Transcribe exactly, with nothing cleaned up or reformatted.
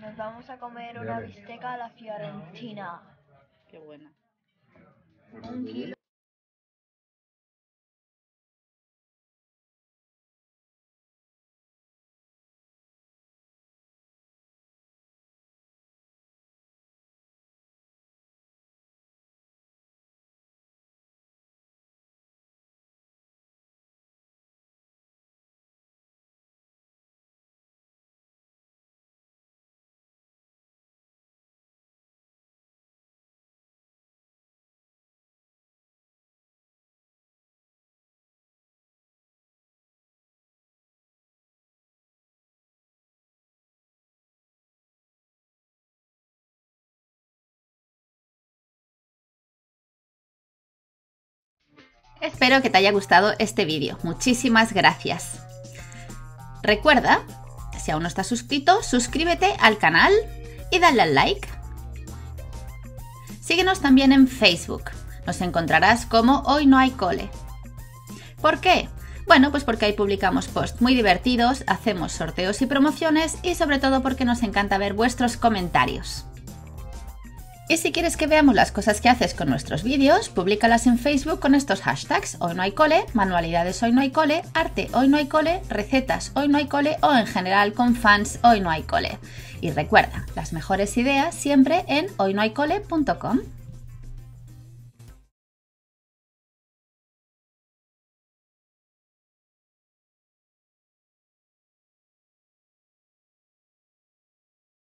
Nos vamos a comer una bisteca a la fiorentina. Qué buena. Un kilo. Espero que te haya gustado este vídeo. Muchísimas gracias. Recuerda, si aún no estás suscrito, suscríbete al canal y dale al like. Síguenos también en Facebook. Nos encontrarás como Hoy No Hay Cole. ¿Por qué? Bueno, pues porque ahí publicamos posts muy divertidos, hacemos sorteos y promociones y sobre todo porque nos encanta ver vuestros comentarios. Y si quieres que veamos las cosas que haces con nuestros vídeos, públicalas en Facebook con estos hashtags: Hoy No Hay Cole, manualidades Hoy No Hay Cole, arte Hoy No Hay Cole, recetas Hoy No Hay Cole o en general con fans Hoy No Hay Cole. Y recuerda, las mejores ideas siempre en hoy no hay cole punto com.